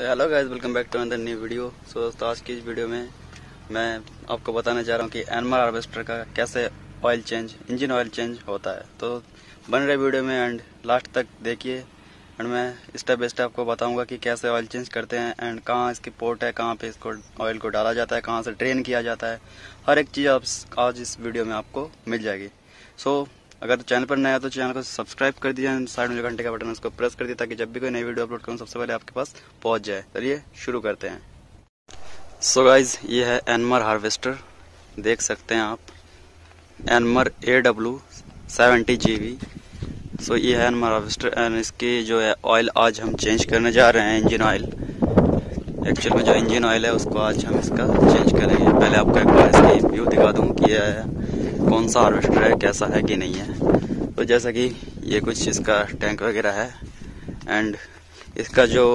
तो hello guys, welcome back to another new video. So दोस्तों, आज की इस वीडियो में मैं आपको बताने जा रहा हूँ कि यानमार हार्वेस्टर का कैसे इंजन ऑयल चेंज होता है। तो बन रहे वीडियो में एंड लास्ट तक देखिए एंड मैं स्टेप बाय स्टेप आपको बताऊंगा कि कैसे ऑयल चेंज करते हैं एंड कहाँ इसकी पोर्ट है, कहाँ पर इसको ऑयल को डाला जाता है, कहाँ से ड्रेन किया जाता है। हर एक चीज़ आप आज इस वीडियो में आपको मिल जाएगी। सो अगर चैनल पर नया है तो चैनल को सब्सक्राइब कर दीजिए एंड साइड में जो घंटे का बटन है उसको प्रेस कर दीजिए ताकि जब भी कोई नई वीडियो अपलोड करूँ सबसे पहले आपके पास पहुंच जाए। चलिए शुरू करते हैं। सो गाइज, ये है यानमार हार्वेस्टर, देख सकते हैं आप, यानमार AW 70 GB। सो ये है यानमार हार्वेस्टर एंड इसकी जो है ऑयल आज हम चेंज करने जा रहे हैं। इंजन ऑयल, एक्चुअल में जो इंजन ऑयल है उसको आज हम इसका चेंज करेंगे। पहले आपको एक बार इसकी व्यू दिखा दूँ कि यह है कौन सा हार्वेस्टर है, कैसा है कि नहीं है। तो जैसा कि ये कुछ इसका टैंक वगैरह है एंड इसका जो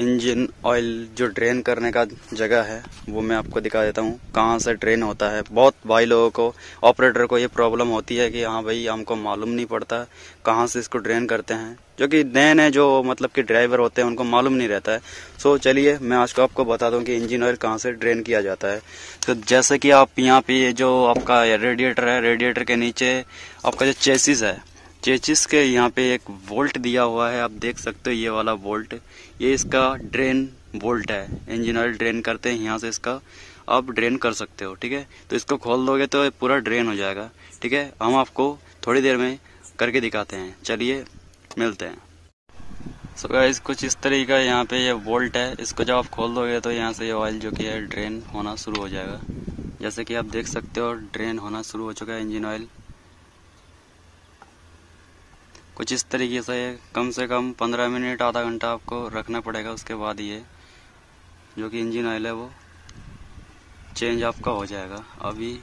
इंजन ऑयल जो ड्रेन करने का जगह है वो मैं आपको दिखा देता हूँ कहाँ से ड्रेन होता है। बहुत भाई लोगों को, ऑपरेटर को ये प्रॉब्लम होती है कि हाँ भाई, हमको मालूम नहीं पड़ता कहाँ से इसको ड्रेन करते हैं, जो कि नए नए जो मतलब कि ड्राइवर होते हैं उनको मालूम नहीं रहता है। सो चलिए मैं आज को आपको बता दूँ कि इंजन ऑयल कहाँ से ड्रेन किया जाता है। तो जैसे कि आप यहाँ पे जो आपका रेडिएटर है, रेडिएटर के नीचे आपका जो चेसिस है, चेचिस के यहाँ पे एक वोल्ट दिया हुआ है, आप देख सकते हो। ये वाला वोल्ट, ये इसका ड्रेन वोल्ट है। इंजन ऑयल ड्रेन करते हैं, यहाँ से इसका आप ड्रेन कर सकते हो। ठीक है, तो इसको खोल दोगे तो पूरा ड्रेन हो जाएगा। ठीक है, हम आपको थोड़ी देर में करके दिखाते हैं, चलिए मिलते हैं। सो गाइस, कुछ इस तरीके का यहाँ पे ये वोल्ट है, इसको जब आप खोल दोगे तो यहाँ से ये ऑयल जो कि है ड्रेन होना शुरू हो जाएगा। जैसे कि आप देख सकते हो ड्रेन होना शुरू हो चुका है इंजन ऑयल। कुछ इस तरीके से कम 15 मिनट आधा घंटा आपको रखना पड़ेगा, उसके बाद ये जो कि इंजन ऑयल है वो चेंज आपका हो जाएगा। अभी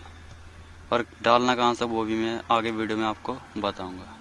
और डालना कहाँ से वो भी मैं आगे वीडियो में आपको बताऊंगा।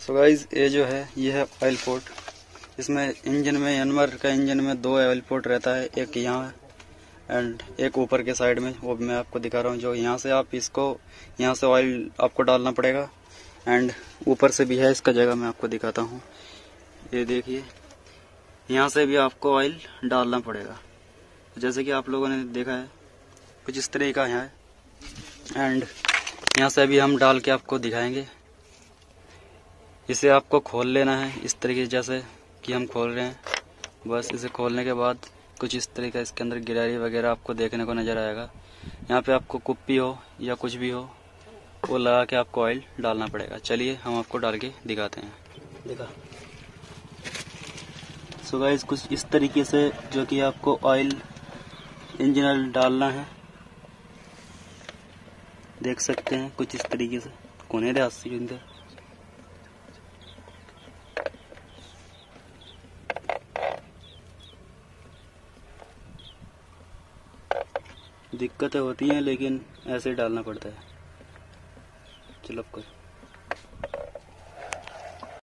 सो गाइज, ये जो है ये है ऑयल पोर्ट। इसमें इंजन में, यानमार का इंजन में दो ऑयल पोर्ट रहता है, एक यहाँ एंड एक ऊपर के साइड में, वो मैं आपको दिखा रहा हूँ। जो यहाँ से आप इसको, यहाँ से ऑयल आपको डालना पड़ेगा एंड ऊपर से भी है इसका जगह, मैं आपको दिखाता हूँ। ये देखिए, यहाँ से भी आपको ऑयल डालना पड़ेगा। जैसे कि आप लोगों ने देखा है कुछ इस तरह का है एंड यहाँ से भी हम डाल के आपको दिखाएंगे। इसे आपको खोल लेना है इस तरीके, जैसे कि हम खोल रहे हैं। बस इसे खोलने के बाद कुछ इस तरीके का इसके अंदर गिरारी वगैरह आपको देखने को नज़र आएगा। यहाँ पे आपको कुप्पी हो या कुछ भी हो वो लगा के आपको ऑयल डालना पड़ेगा। चलिए हम आपको डाल के दिखाते हैं, देखा। सो गाइस, कुछ इस तरीके से जो कि आपको ऑयल, इंजन ऑयल डालना है, देख सकते हैं कुछ इस तरीके से कोने दे हाथ के अंदर। दिक्कतें होती हैं लेकिन ऐसे डालना पड़ता है। चलो कर।